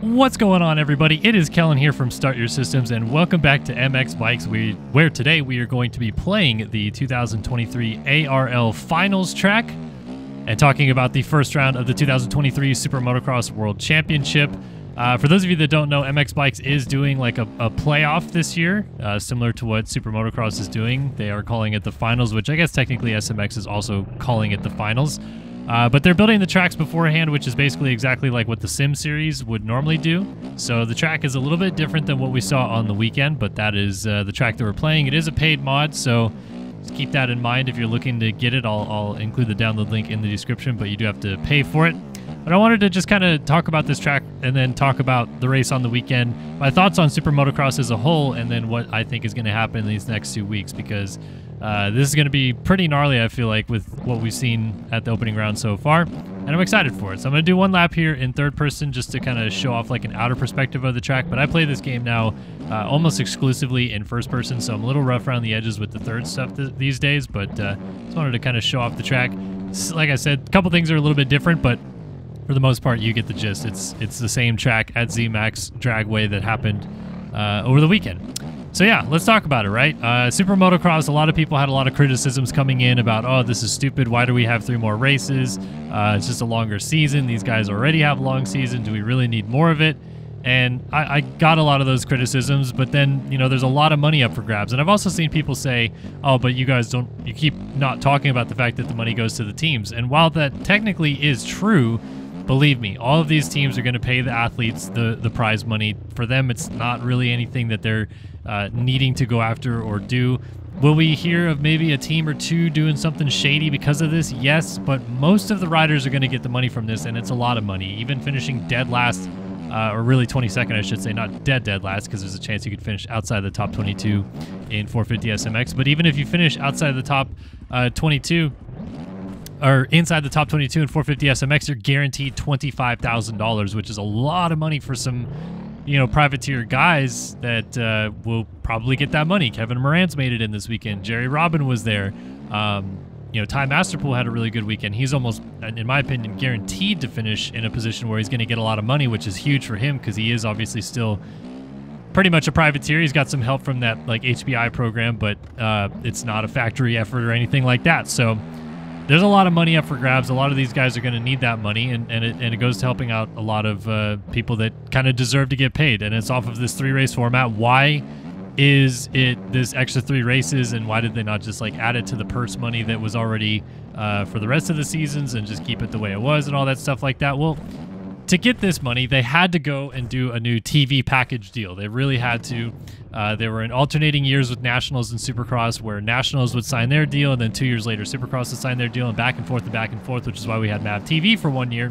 What's going on, everybody? It is Kellen here from Start Your Systems, and welcome back to MX Bikes, where today we are going to be playing the 2023 ARL Finals track and talking about the first round of the 2023 Super Motocross World Championship. For those of you that don't know, MX Bikes is doing like a playoff this year, similar to what Super Motocross is doing. They are calling it the Finals, which I guess technically SMX is also calling it the Finals. But they're building the tracks beforehand, which is basically exactly like what the Sim series would normally do. So the track is a little bit different than what we saw on the weekend, but that is the track that we're playing. It is a paid mod, so just keep that in mind if you're looking to get it. I'll include the download link in the description, but you do have to pay for it. But I wanted to just kind of talk about this track and then talk about the race on the weekend, my thoughts on Super Motocross as a whole, and then what I think is going to happen in these next 2 weeks, because this is going to be pretty gnarly, I feel like, with what we've seen at the opening round so far, and I'm excited for it. So I'm going to do one lap here in third person just to kind of show off like an outer perspective of the track, but I play this game now almost exclusively in first person, so I'm a little rough around the edges with the third stuff these days, but just wanted to kind of show off the track. Like I said, a couple things are a little bit different, but for the most part, you get the gist. It's the same track at ZMAX Dragway that happened over the weekend. So yeah, let's talk about it, right? Super Motocross, a lot of people had a lot of criticisms coming in about, oh, this is stupid, why do we have 3 more races? It's just a longer season, these guys already have a long season, do we really need more of it? And I got a lot of those criticisms, but then, you know, there's a lot of money up for grabs. And I've also seen people say, oh, but you guys don't, you keep not talking about the fact that the money goes to the teams. And while that technically is true, believe me, all of these teams are going to pay the athletes the prize money. For them, it's not really anything that they're needing to go after or do. Will we hear of maybe a team or two doing something shady because of this? Yes, but most of the riders are going to get the money from this, and it's a lot of money. Even finishing dead last, or really 22nd, I should say, not dead last, because there's a chance you could finish outside the top 22 in 450 SMX. But even if you finish outside the top 22, or inside the top 22 and 450 SMX, you're guaranteed $25,000, which is a lot of money for some, you know, privateer guys that will probably get that money. Kevin Morant's made it in this weekend. Jerry Robin was there. You know, Ty Masterpool had a really good weekend. He's almost, in my opinion, guaranteed to finish in a position where he's going to get a lot of money, which is huge for him because he is obviously still pretty much a privateer. He's got some help from that like HBI program, but it's not a factory effort or anything like that. So there's a lot of money up for grabs. A lot of these guys are going to need that money, and it goes to helping out a lot of people that kind of deserve to get paid. And it's off of this 3-race format. Why is it this extra 3 races, and why did they not just like add it to the purse money that was already for the rest of the seasons and just keep it the way it was and all that stuff like that? Well, to get this money, they had to go and do a new TV package deal. They really had to. They were in alternating years with Nationals and Supercross, where Nationals would sign their deal, and then 2 years later, Supercross would sign their deal, and back and forth, which is why we had MAV TV for 1 year.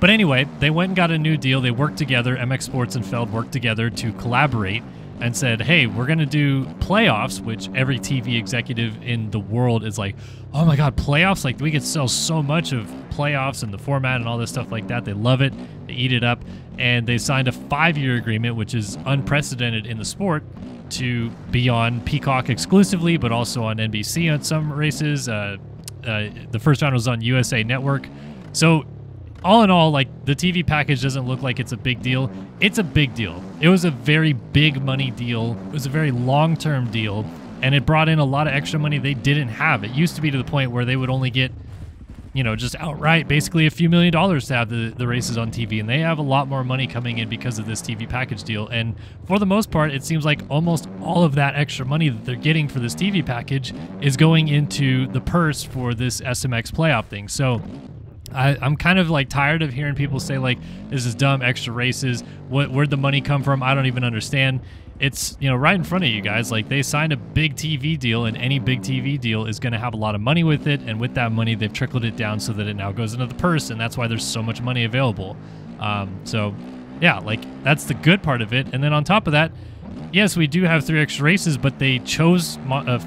But anyway, they went and got a new deal. They worked together. MX Sports and Feld worked together to collaborate and said, hey, we're going to do playoffs, which every TV executive in the world is like, oh my God, playoffs? Like, we could sell so much of playoffs and the format and all this stuff like that. They love it. They eat it up. And they signed a 5-year agreement, which is unprecedented in the sport, to be on Peacock exclusively, but also on NBC on some races. The first round was on USA Network. So all in all, like, the TV package doesn't look like it's a big deal. It's a big deal. It was a very big money deal. It was a very long-term deal, and it brought in a lot of extra money they didn't have. It used to be to the point where they would only get, you know, just outright basically a few $1 million to have the races on TV, and they have a lot more money coming in because of this TV package deal. And for the most part, it seems like almost all of that extra money that they're getting for this TV package is going into the purse for this SMX playoff thing. So I'm kind of like tired of hearing people say like, this is dumb, extra races, where'd the money come from? I don't even understand. It's, you know, right in front of you guys. Like, they signed a big TV deal, and any big TV deal is going to have a lot of money with it, and with that money they've trickled it down so that it now goes into the purse, and that's why there's so much money available. So yeah, like, that's the good part of it. And then on top of that, yes, we do have 3 extra races, but they chose,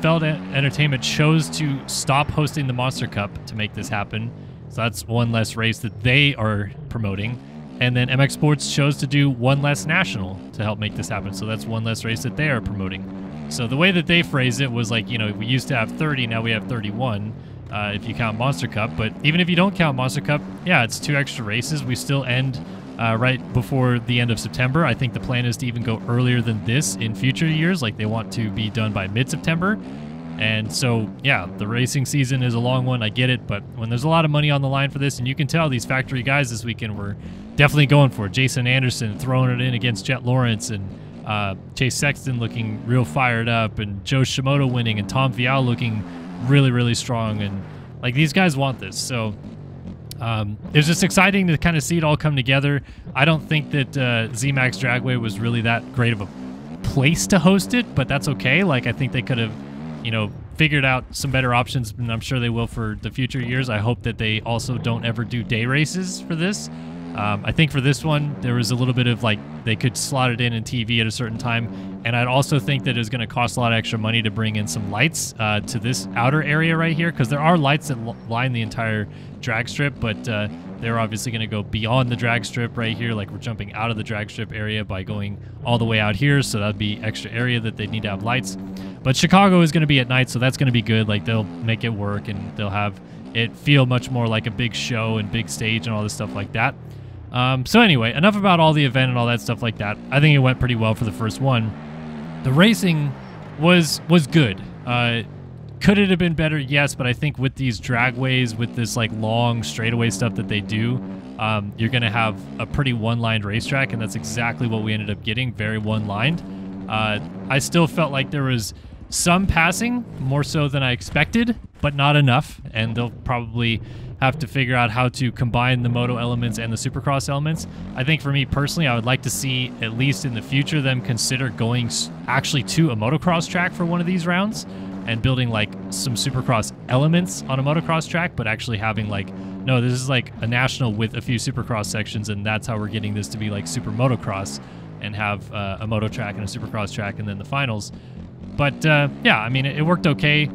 Feld Entertainment chose to stop hosting the Monster Cup to make this happen. So that's one less race that they are promoting. And then MX Sports chose to do one less national to help make this happen. So that's one less race that they are promoting. So the way that they phrased it was like, you know, we used to have 30, now we have 31 if you count Monster Cup. But even if you don't count Monster Cup, yeah, it's 2 extra races. We still end right before the end of September. I think the plan is to even go earlier than this in future years. Like, they want to be done by mid-September. And so, yeah, the racing season is a long one. I get it. But when there's a lot of money on the line for this, and you can tell these factory guys this weekend were definitely going for it. Jason Anderson throwing it in against Jett Lawrence, and Chase Sexton looking real fired up, and Joe Shimoda winning, and Tom Vialle looking really, really strong. And, like, these guys want this. So it's just exciting to kind of see it all come together. I don't think that ZMAX Dragway was really that great of a place to host it, but that's okay. Like, I think they could have, you know, figured out some better options, and I'm sure they will for the future years. I hope that they also don't ever do day races for this. I think for this one, there was a little bit of, like, they could slot it in and TV at a certain time. And I'd also think that it's going to cost a lot of extra money to bring in some lights to this outer area right here, because there are lights that line the entire drag strip, but they're obviously going to go beyond the drag strip right here. Like, we're jumping out of the drag strip area by going all the way out here, so that'd be extra area that they need to have lights. But Chicago is going to be at night, so that's going to be good. Like, they'll make it work, and they'll have it feel much more like a big show and big stage and all this stuff like that. So anyway, enough about all the event and all that stuff like that. I think it went pretty well for the first one. The racing was good. Could it have been better? Yes, but I think with these dragways, with this like long straightaway stuff that they do, you're going to have a pretty one-lined racetrack, and that's exactly what we ended up getting, very one-lined. I still felt like there was some passing, more so than I expected, but not enough, and they'll probably have to figure out how to combine the moto elements and the supercross elements. I think for me personally, I would like to see, at least in the future, them consider going actually to a motocross track for one of these rounds and building like some supercross elements on a motocross track, but actually having like, no, this is like a national with a few supercross sections, and that's how we're getting this to be like super motocross and have a moto track and a supercross track and then the finals. But yeah, I mean, it worked okay.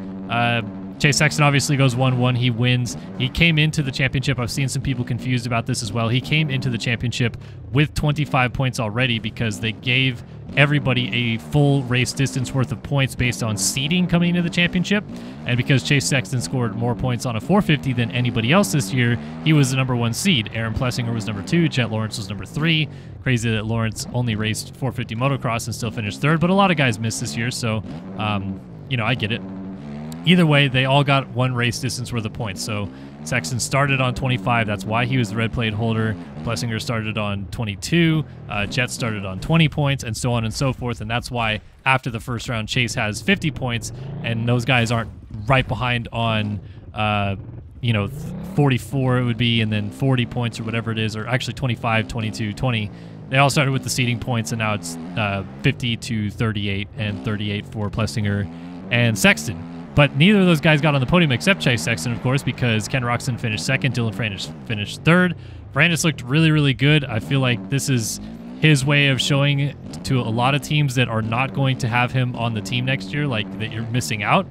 Chase Sexton obviously goes 1-1. He wins. He came into the championship. I've seen some people confused about this as well. He came into the championship with 25 points already, because they gave everybody a full race distance worth of points based on seeding coming into the championship. And because Chase Sexton scored more points on a 450 than anybody else this year, he was the #1 seed. Aaron Plessinger was #2. Jett Lawrence was #3. Crazy that Lawrence only raced 450 motocross and still finished third, but a lot of guys missed this year, so you know, I get it. Either way, they all got one race distance worth of points. So Sexton started on 25. That's why he was the red plate holder. Plessinger started on 22. Jett started on 20 points, and so on and so forth. And that's why after the first round, Chase has 50 points, and those guys aren't right behind on, you know, 44 it would be, and then 40 points or whatever it is, or actually 25, 22, 20. They all started with the seeding points, and now it's 50 to 38 and 38 for Plessinger and Sexton. But neither of those guys got on the podium except Chase Sexton, of course, because Ken Roczen finished second, Dylan Ferrandis finished third. Ferrandis looked really, really good. I feel like this is his way of showing to a lot of teams that are not going to have him on the team next year, like, that you're missing out.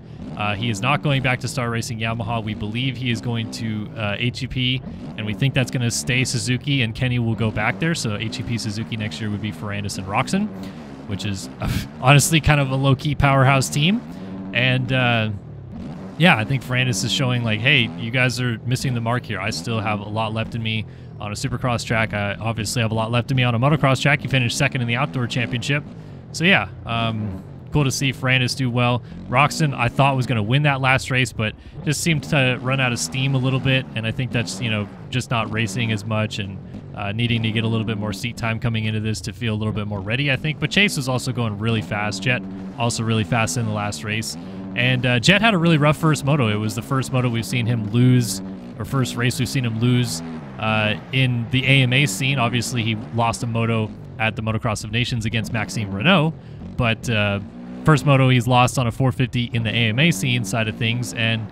He is not going back to Star Racing Yamaha. We believe he is going to HEP, and we think that's going to stay Suzuki, and Kenny will go back there. So HEP Suzuki next year would be Ferrandis and Roczen, which is honestly kind of a low-key powerhouse team. And yeah, I think Ferrandis is showing like, hey, you guys are missing the mark here. I still have a lot left in me on a supercross track. I obviously have a lot left in me on a motocross track. He finished second in the outdoor championship. So yeah, cool to see Ferrandis do well. Roczen, I thought, was going to win that last race, but just seemed to run out of steam a little bit. And I think that's, you know, just not racing as much and needing to get a little bit more seat time coming into this to feel a little bit more ready, I think. But Chase was also going really fast. Jett also really fast in the last race. And Jett had a really rough first moto. It was the first moto we've seen him lose, or first race we've seen him lose in the AMA scene. Obviously, he lost a moto at the Motocross of Nations against Maxime Renault, but first moto he's lost on a 450 in the AMA scene side of things. And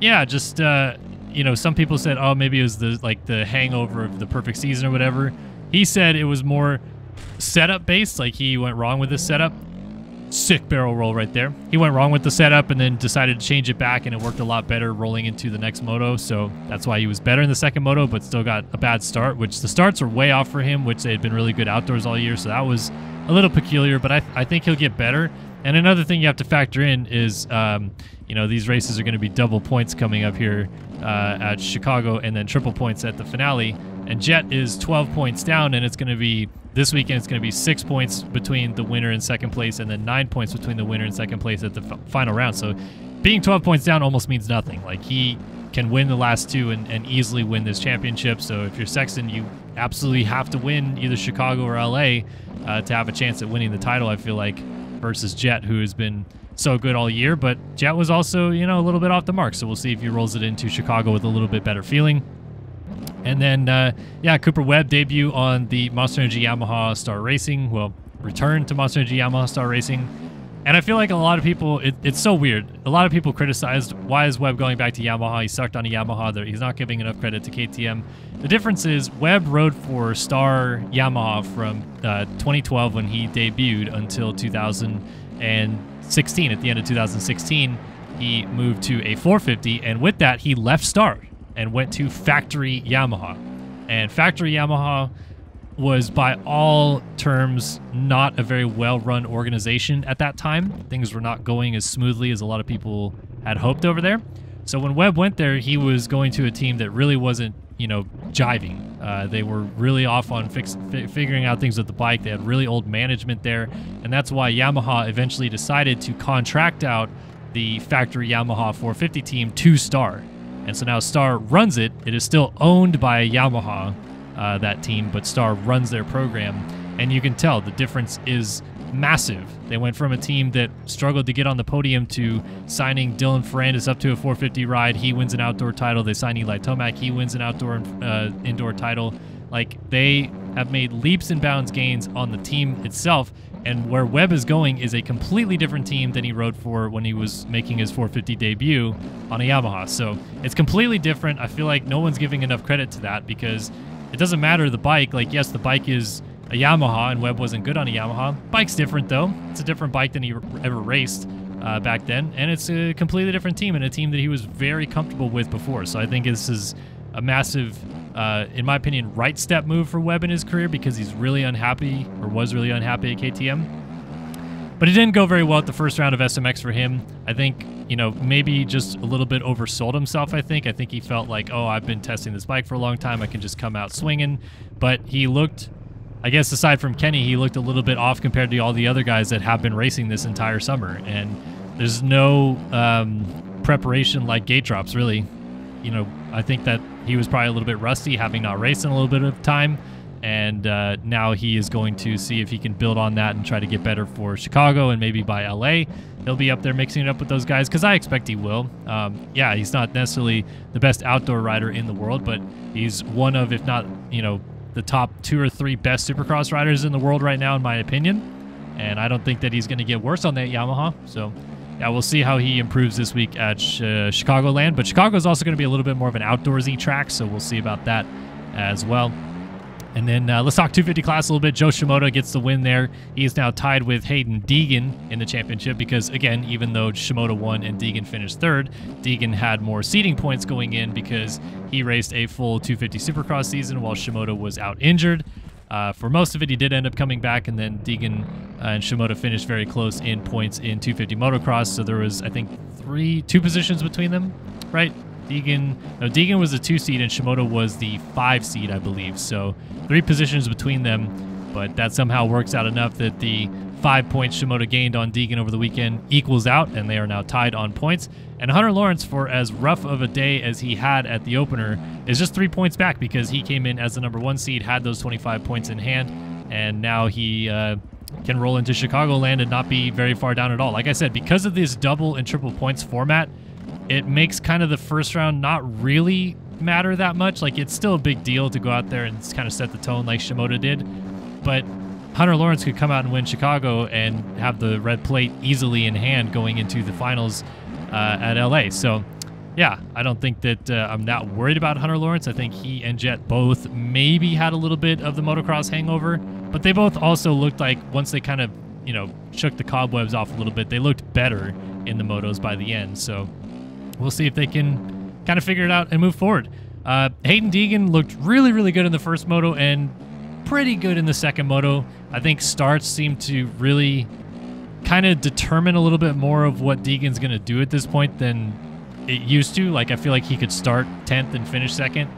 yeah, just you know, some people said, oh, maybe it was the like the hangover of the perfect season or whatever. He said it was more setup based, like he went wrong with the setup. Sick barrel roll right there. He went wrong with the setup and then decided to change it back, and it worked a lot better rolling into the next moto. So that's why he was better in the second moto, but still got a bad start, which the starts are way off for him, which they had been really good outdoors all year. So that was a little peculiar, but I think he'll get better. And another thing you have to factor in is, you know, these races are going to be double points coming up here at Chicago, and then triple points at the finale. And Jett is 12 points down, and it's going to be, this weekend, it's going to be 6 points between the winner and second place, and then 9 points between the winner and second place at the final round. So being 12 points down almost means nothing. Like, he can win the last two and easily win this championship. So if you're Sexton, you absolutely have to win either Chicago or LA to have a chance at winning the title, I feel like, versus Jett, who has been so good all year. But Jett was also, you know, a little bit off the mark. So we'll see if he rolls it into Chicago with a little bit better feeling. And then, yeah, Cooper Webb debut on the Monster Energy Yamaha Star Racing. Well, return to Monster Energy Yamaha Star Racing. And I feel like a lot of people, it's so weird. A lot of people criticized, why is Webb going back to Yamaha? He sucked on a Yamaha. He's not giving enough credit to KTM. The difference is Webb rode for Star Yamaha from 2012 when he debuted until 2016. At the end of 2016, he moved to a 450. And with that, he left Star and went to Factory Yamaha. And Factory Yamaha was, by all terms, not a very well-run organization at that time. Things were not going as smoothly as a lot of people had hoped over there. So when Webb went there, he was going to a team that really wasn't, you know, jiving. They were really off on figuring out things with the bike. They had really old management there. And that's why Yamaha eventually decided to contract out the Factory Yamaha 450 team to Star. And so now Star runs it. It is still owned by Yamaha, that team, but Star runs their program. And you can tell the difference is massive. They went from a team that struggled to get on the podium to signing Dylan Ferrandis up to a 450 ride. He wins an outdoor title. They sign Eli Tomac. He wins an outdoor and indoor title. Like, they have made leaps and bounds gains on the team itself. And where Webb is going is a completely different team than he rode for when he was making his 450 debut on a Yamaha. So it's completely different. I feel like no one's giving enough credit to that, because it doesn't matter the bike. Like, yes, the bike is a Yamaha, and Webb wasn't good on a Yamaha. Bike's different, though. It's a different bike than he ever raced back then. And it's a completely different team, and a team that he was very comfortable with before. So I think this is a massive, in my opinion, right step move for Webb in his career, because he's really unhappy, or was really unhappy at KTM. But it didn't go very well at the first round of SMX for him. I think, you know, maybe just a little bit oversold himself, I think. I think he felt like, oh, I've been testing this bike for a long time. I can just come out swinging. But he looked, I guess aside from Kenny, he looked a little bit off compared to all the other guys that have been racing this entire summer. And there's no preparation like gate drops, really. You know, I think that he was probably a little bit rusty, having not raced in a little bit of time, and now he is going to see if he can build on that and try to get better for Chicago, and maybe by LA he'll be up there mixing it up with those guys, because I expect he will. Yeah, he's not necessarily the best outdoor rider in the world, but he's one of, if not, you know, the top 2 or 3 best Supercross riders in the world right now, in my opinion. And I don't think that he's going to get worse on that Yamaha. So yeah, we'll see how he improves this week at Chicagoland. But Chicago is also going to be a little bit more of an outdoorsy track, so we'll see about that as well. And then let's talk 250 class a little bit. Joe Shimoda gets the win there. He is now tied with Hayden Deegan in the championship, because, again, even though Shimoda won and Deegan finished third, Deegan had more seeding points going in, because he raced a full 250 Supercross season while Shimoda was out injured. For most of it, he did end up coming back, and then Deegan and Shimoda finished very close in points in 250 motocross. So there was, I think, two positions between them, right? Deegan was the 2 seed, and Shimoda was the 5 seed, I believe. So 3 positions between them, but that somehow works out enough that the 5 points Shimoda gained on Deegan over the weekend equals out, and they are now tied on points. And Hunter Lawrence, for as rough of a day as he had at the opener, is just 3 points back, because he came in as the number 1 seed, had those 25 points in hand, and now he can roll into Chicagoland and not be very far down at all. Like I said, because of this double and triple points format, it makes kind of the first round not really matter that much. Like, it's still a big deal to go out there and kind of set the tone like Shimoda did, but Hunter Lawrence could come out and win Chicago and have the red plate easily in hand going into the finals at LA. So yeah, I don't think that I'm not worried about Hunter Lawrence. I think he and Jett both maybe had a little bit of the motocross hangover, but they both also looked like, once they kind of, you know, shook the cobwebs off a little bit, they looked better in the motos by the end. So we'll see if they can kind of figure it out and move forward. Hayden Deegan looked really, really good in the first moto and pretty good in the second moto. I think starts seemed to really kind of determine a little bit more of what Deegan's going to do at this point than it used to. Like, I feel like he could start 10th and finish 2nd,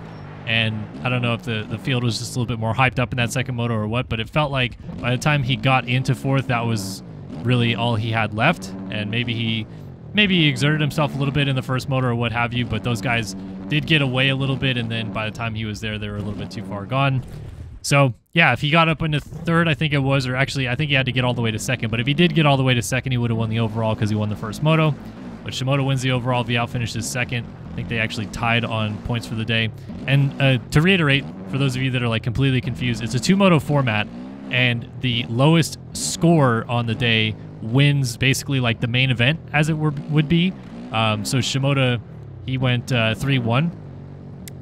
And I don't know if the field was just a little bit more hyped up in that second moto or what, but it felt like by the time he got into fourth, that was really all he had left. And maybe he exerted himself a little bit in the first moto or what have you, but those guys did get away a little bit, and then by the time he was there, they were a little bit too far gone. So yeah, if he got up into third, I think it was, or actually I think he had to get all the way to second, but if he did get all the way to second, he would have won the overall because he won the first moto. But Shimoda wins the overall, Vialle finishes second. I think they actually tied on points for the day. And to reiterate, for those of you that are like completely confused, it's a two-moto format, and the lowest score on the day wins basically like the main event, as it would be. So Shimoda, he went 3-1,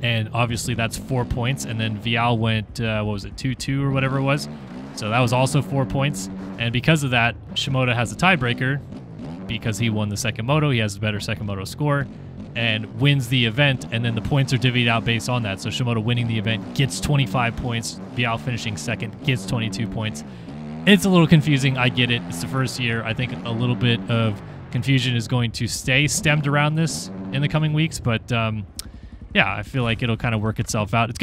and obviously that's 4 points. And then Vialle went, what was it, 2-2 or whatever it was. So that was also 4 points. And because of that, Shimoda has a tiebreaker because he won the second moto. He has a better second moto score and wins the event, and then the points are divvied out based on that. So Shimoda winning the event gets 25 points. Vialle finishing second gets 22 points. It's a little confusing. I get it. It's the first year. I think a little bit of confusion is going to stay stemmed around this in the coming weeks, but yeah, I feel like it'll kind of work itself out. It's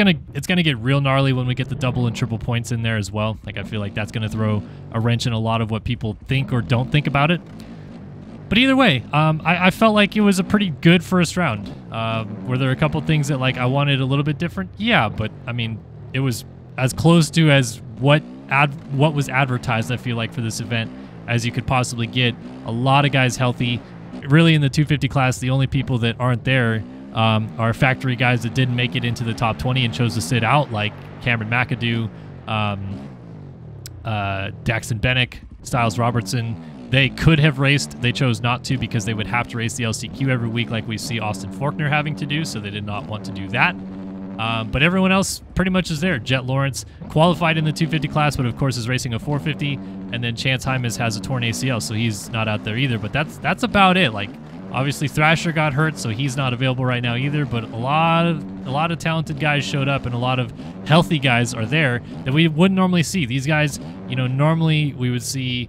gonna get real gnarly when we get the double and triple points in there as well. Like, I feel like that's gonna throw a wrench in a lot of what people think or don't think about it. But either way, I felt like it was a pretty good first round. Were there a couple things that like I wanted a little bit different? Yeah, but I mean, it was as close to as what was advertised, I feel like, for this event as you could possibly get. A lot of guys healthy. Really, in the 250 class, the only people that aren't there are factory guys that didn't make it into the top 20 and chose to sit out, like Cameron McAdoo, Daxton Bennick, Styles Robertson. They could have raced. They chose not to because they would have to race the LCQ every week like we see Austin Faulkner having to do, so they did not want to do that. But everyone else pretty much is there. Jett Lawrence qualified in the 250 class, but of course is racing a 450, and then Chance Hymas has a torn ACL, so he's not out there either. But that's about it. Like, obviously Thrasher got hurt, so he's not available right now either, but a lot of talented guys showed up, and a lot of healthy guys are there that we wouldn't normally see. These guys, you know, normally we would see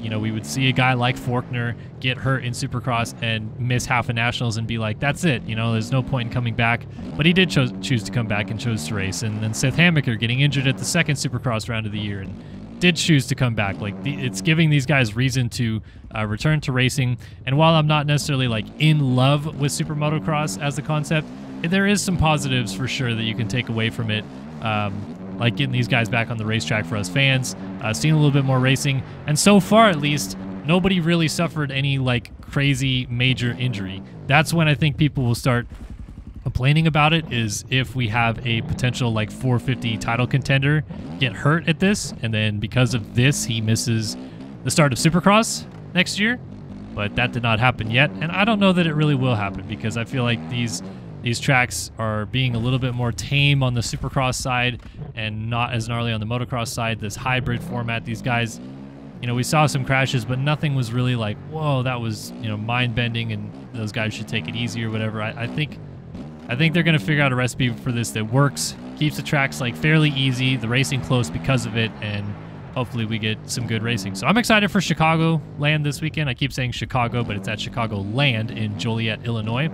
you know, we would see a guy like Faulkner get hurt in Supercross and miss half of Nationals and be like, that's it. You know, there's no point in coming back. But he did choose to come back and chose to race. And then Seth Hammaker getting injured at the second Supercross round of the year and did choose to come back. Like, it's giving these guys reason to return to racing. And while I'm not necessarily, like, in love with Super Motocross as a concept, there is some positives for sure that you can take away from it. Like getting these guys back on the racetrack for us fans, seeing a little bit more racing, and so far at least, nobody really suffered any like crazy major injury. That's when I think people will start complaining about it, is if we have a potential like 450 title contender get hurt at this, and then because of this, he misses the start of Supercross next year. But that did not happen yet, and I don't know that it really will happen, because I feel like these tracks are being a little bit more tame on the Supercross side and not as gnarly on the motocross side. This hybrid format, these guys, you know, we saw some crashes, but nothing was really like, whoa, that was, you know, mind-bending and those guys should take it easy or whatever. I think they're going to figure out a recipe for this that works, keeps the tracks like fairly easy, the racing close because of it, and hopefully we get some good racing. So I'm excited for Chicagoland this weekend. I keep saying Chicago, but it's at Chicagoland in Joliet, Illinois.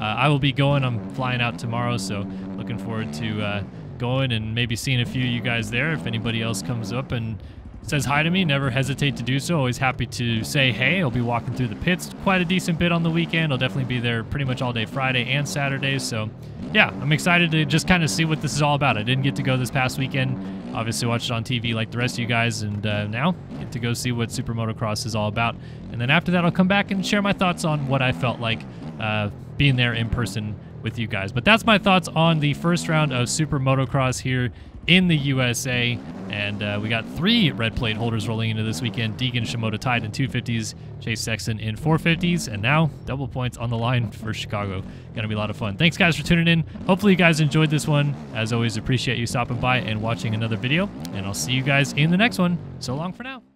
I will be going. I'm flying out tomorrow, so looking forward to going and maybe seeing a few of you guys there. If anybody else comes up and says hi to me, never hesitate to do so. Always happy to say hey. I'll be walking through the pits quite a decent bit on the weekend. I'll definitely be there pretty much all day Friday and Saturday. So yeah, I'm excited to just kind of see what this is all about. I didn't get to go this past weekend. Obviously watched it on TV like the rest of you guys, and now get to go see what Super Motocross is all about. And then after that, I'll come back and share my thoughts on what I felt like being there in person with you guys. But that's my thoughts on the first round of Super Motocross here in the USA. And we got three red plate holders rolling into this weekend. Deegan, Shimoda tied in 250s, Chase Sexton in 450s, and now double points on the line for Chicago. Gonna be a lot of fun. Thanks guys for tuning in. Hopefully you guys enjoyed this one. As always, appreciate you stopping by and watching another video, and I'll see you guys in the next one. So long for now.